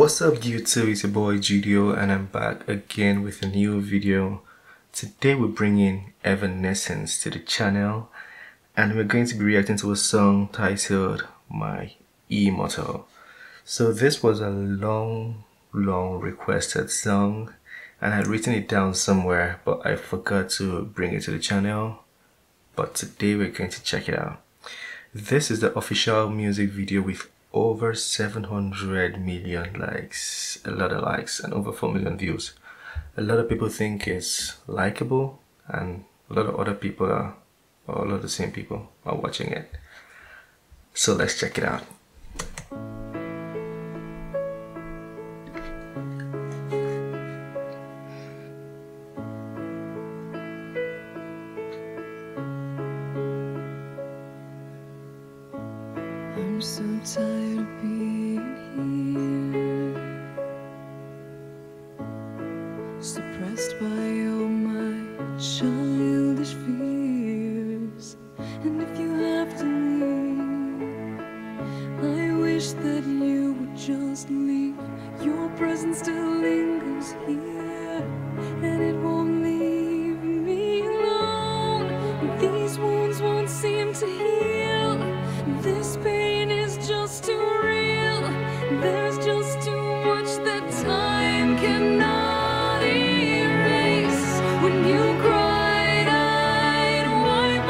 What's up YouTube, it's your boy Judio and I'm back again with a new video. Today we're bringing Evanescence to the channel and we're going to be reacting to a song titled My Immortal. So this was a long requested song and I had written it down somewhere but I forgot to bring it to the channel, but today we're going to check it out. This is the official music video with over 700 million likes, a lot of likes, and over 4 million views. A lot of people think it's likable and a lot of other people are, or a lot of the same people are watching it. So let's check it out. I'm so tired of being here, suppressed by all my childish fears. And if you have to leave, I wish that you would just leave. Your presence still lingers here, and it won't leave me alone. These wounds won't seem to heal. This pain is just too real. There's just too much that time cannot erase. When you cried, I'd wipe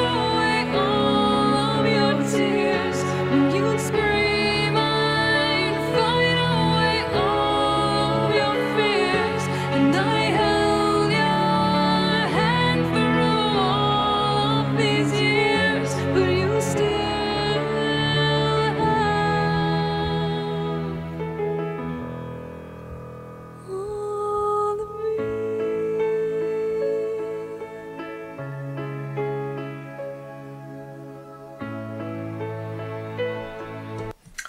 away all of your tears. When you'd scream, I'd fight away all of your fears. And I held your hand through all of these years, but you still .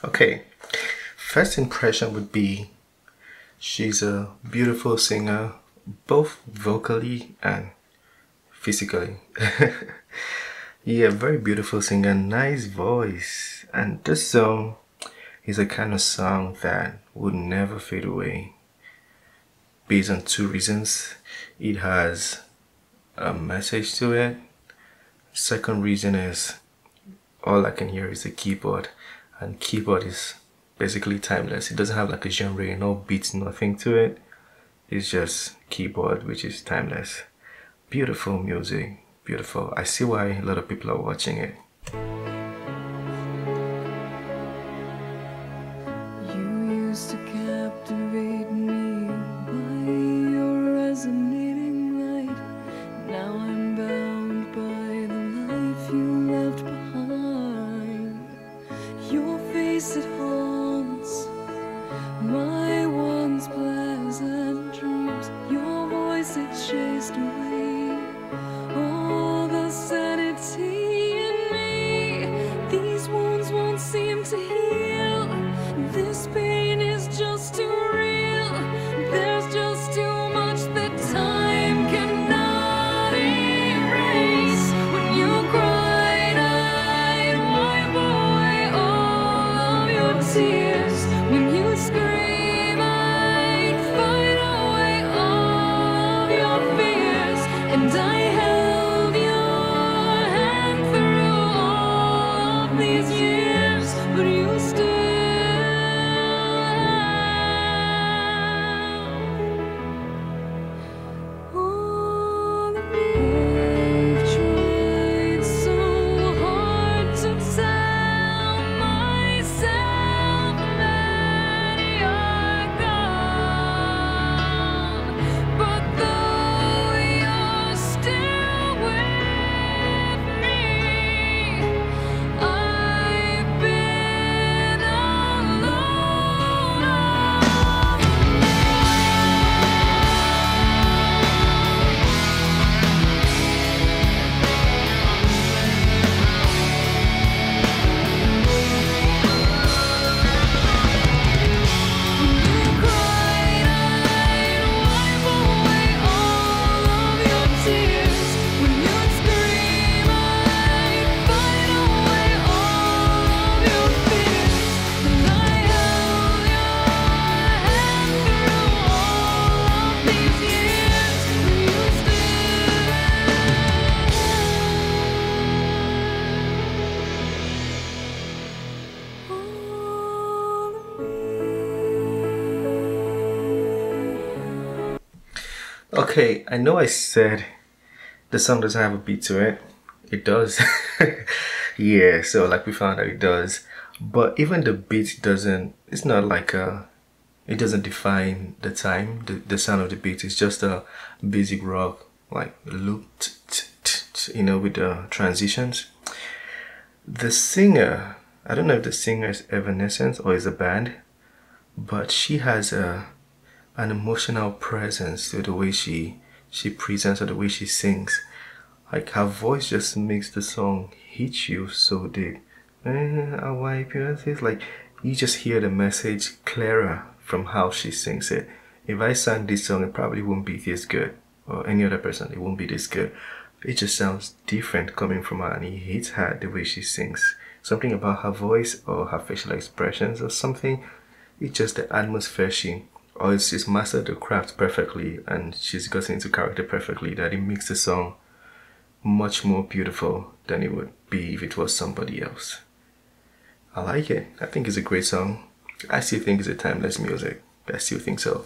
Okay, first impression would be she's a beautiful singer, both vocally and physically. Yeah, very beautiful singer, nice voice. And this song is a kind of song that would never fade away, based on two reasons. It has a message to it. Second reason is all I can hear is the keyboard. And keyboard is basically timeless. It doesn't have like a genre, no beats, nothing to it. It's just keyboard, which is timeless. Beautiful music, beautiful. I see why a lot of people are watching it. You used to captivate me by your resonating light. Now I'm bound by the life you left behind. Your face, it haunts my once pleasant dreams. Your voice, it chased away all the sanity in me. Okay, I know I said the song doesn't have a beat to it. It does. Yeah, so like we found out it does. But even the beat doesn't, it's not like a, it doesn't define the time, the sound of the beat. It's just a basic rock, like loop, you know, with the transitions. The singer, I don't know if the singer is Evanescence or is a band, but she has an emotional presence to the way she presents or the way she sings. Like her voice just makes the song hit you so deep. I wipe your tears. Like you just hear the message clearer from how she sings it. If I sang this song, it probably won't be this good, or any other person, it won't be this good. It just sounds different coming from her, and it hits her the way she sings. Something about her voice or her facial expressions or something. It's just the atmosphere she, or she's mastered the craft perfectly and she's gotten into character perfectly, that it makes the song much more beautiful than it would be if it was somebody else. I like it. I think it's a great song. I still think it's a timeless music. I still think so.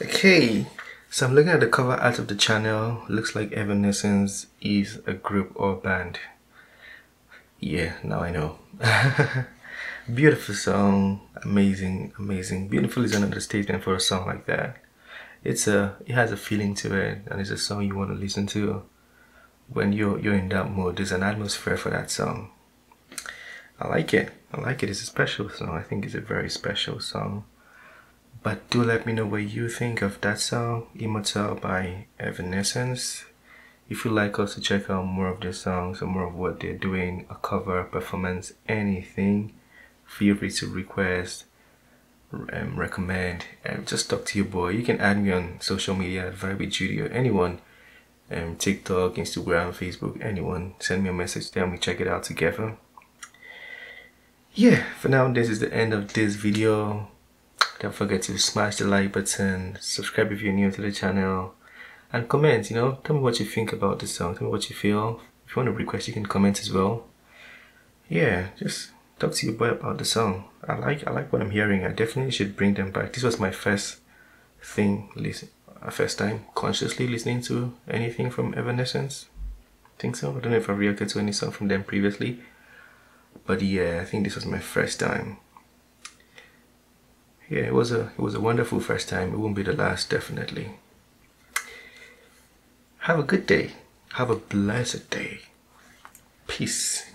Okay, so I'm looking at the cover art of the channel. Looks like Evanescence is a group or band. Yeah, now I know. Beautiful song, amazing, amazing. Beautiful is an understatement for a song like that. It has a feeling to it, and it's a song you want to listen to when you're in that mood. There's an atmosphere for that song. I like it. I like it. It's a special song. I think it's a very special song. But do let me know what you think of that song, Immortal by Evanescence. If you'd like us to check out more of their songs or more of what they're doing, a cover, performance, anything, feel free to request, recommend, and just talk to your boy. You can add me on social media at VibeWithJudy or anyone, TikTok, Instagram, Facebook, anyone. Send me a message there and we check it out together. Yeah, for now, this is the end of this video. Don't forget to smash the like button, subscribe if you're new to the channel, and comment, you know, tell me what you think about the song, tell me what you feel. If you want to request, you can comment as well. Yeah, just talk to your boy about the song. I like what I'm hearing. I definitely should bring them back. This was my first time consciously listening to anything from Evanescence. I think so. I don't know if I reacted to any song from them previously, but yeah, I think this was my first time. Yeah, it was a wonderful first time. It won't be the last, definitely. Have a good day. Have a blessed day. Peace.